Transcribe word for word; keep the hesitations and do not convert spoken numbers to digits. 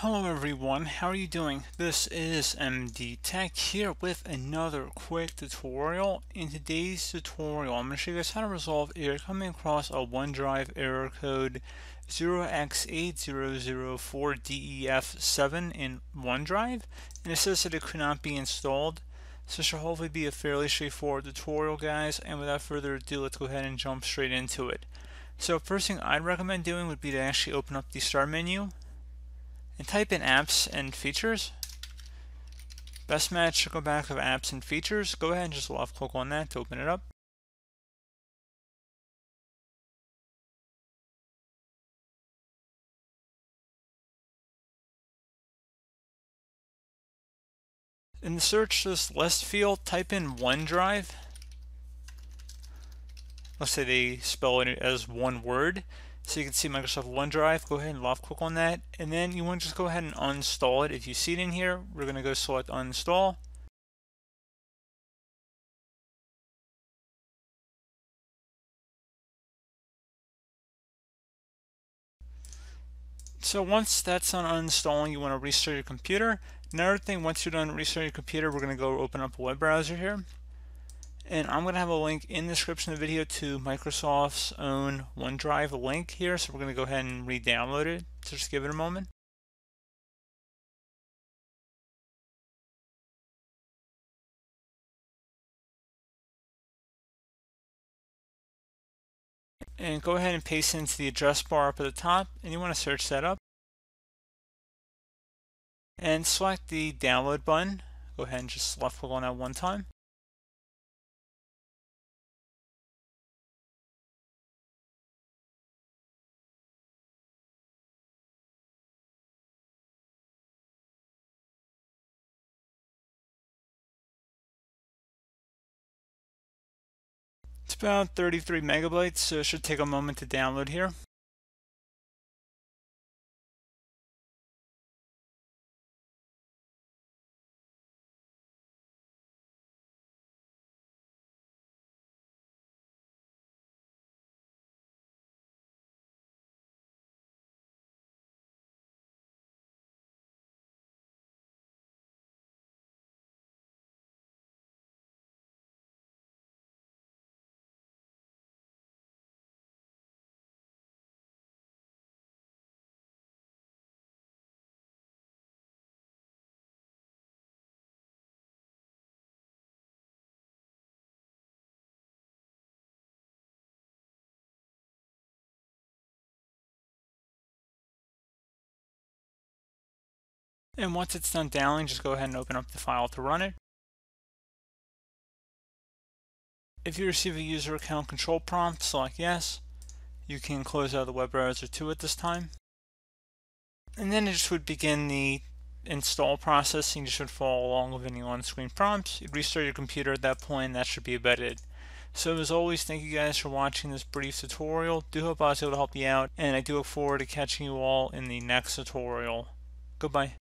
Hello everyone, how are you doing? This is M D Tech here with another quick tutorial. In today's tutorial, I'm going to show you guys how to resolve error coming across a OneDrive error code zero x eight zero zero four d e f seven in OneDrive, and it says that it could not be installed. So this should hopefully be a fairly straightforward tutorial, guys, and without further ado, let's go ahead and jump straight into it. So first thing I'd recommend doing would be to actually open up the Start menu and type in apps and features. Best match to go back to apps and features. Go ahead and just left click on that to open it up. In the search this list field, type in OneDrive. Let's say they spell it as one word. So you can see Microsoft OneDrive, go ahead and left click on that, and then you want to just go ahead and uninstall it. If you see it in here, we're going to go select uninstall. So once that's on uninstalling, you want to restart your computer. Another thing, once you're done restarting your computer, we're going to go open up a web browser here. And I'm going to have a link in the description of the video to Microsoft's own OneDrive link here, so we're going to go ahead and re-download it, so just give it a moment. And go ahead and paste it into the address bar up at the top, and you want to search that up. And select the download button, go ahead and just left click on that one time. It's about thirty-three megabytes, so it should take a moment to download here. And once it's done downloading, just go ahead and open up the file to run it. If you receive a user account control prompt, select yes. You can close out of the web browser too at this time. And then it just would begin the install process, and you should follow along with any on-screen prompts. You'd restart your computer at that point, and that should be about it. So as always, thank you guys for watching this brief tutorial. Do hope I was able to help you out, and I do look forward to catching you all in the next tutorial. Goodbye.